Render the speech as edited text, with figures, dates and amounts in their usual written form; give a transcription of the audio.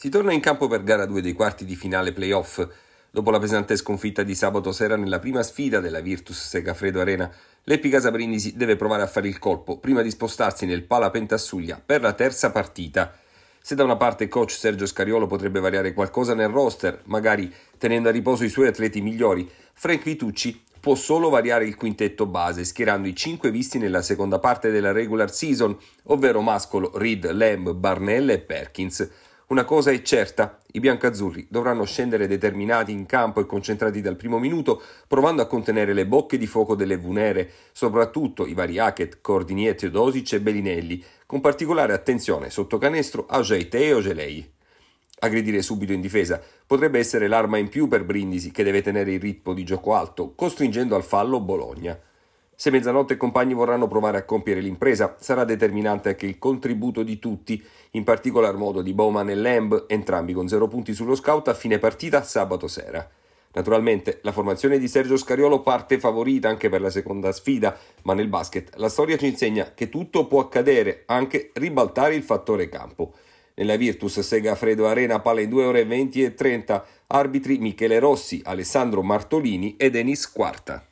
Si torna in campo per gara 2 dei quarti di finale playoff. Dopo la pesante sconfitta di sabato sera nella prima sfida della Virtus Segafredo Arena, l'Epicasa Brindisi deve provare a fare il colpo prima di spostarsi nel Palapentassuglia per la terza partita. Se da una parte coach Sergio Scariolo potrebbe variare qualcosa nel roster, magari tenendo a riposo i suoi atleti migliori, Frank Vitucci può solo variare il quintetto base, schierando i 5 visti nella seconda parte della regular season, ovvero Mascolo, Reed, Lamb, Barnell e Perkins. Una cosa è certa, i biancazzurri dovranno scendere determinati in campo e concentrati dal primo minuto, provando a contenere le bocche di fuoco delle Vunere, soprattutto i vari Hackett, Cordinier, Teodosic e Bellinelli, con particolare attenzione sotto canestro a Ogeite e Ogelei. Aggredire subito in difesa potrebbe essere l'arma in più per Brindisi, che deve tenere il ritmo di gioco alto, costringendo al fallo Bologna. Se Mezzanotte e compagni vorranno provare a compiere l'impresa, sarà determinante anche il contributo di tutti, in particolar modo di Bowman e Lamb, entrambi con 0 punti sullo scout a fine partita sabato sera. Naturalmente la formazione di Sergio Scariolo parte favorita anche per la seconda sfida, ma nel basket la storia ci insegna che tutto può accadere, anche ribaltare il fattore campo. Nella Virtus Segafredo Arena palla in 2 ore 20 e 30, arbitri Michele Rossi, Alessandro Martolini e Denis Quarta.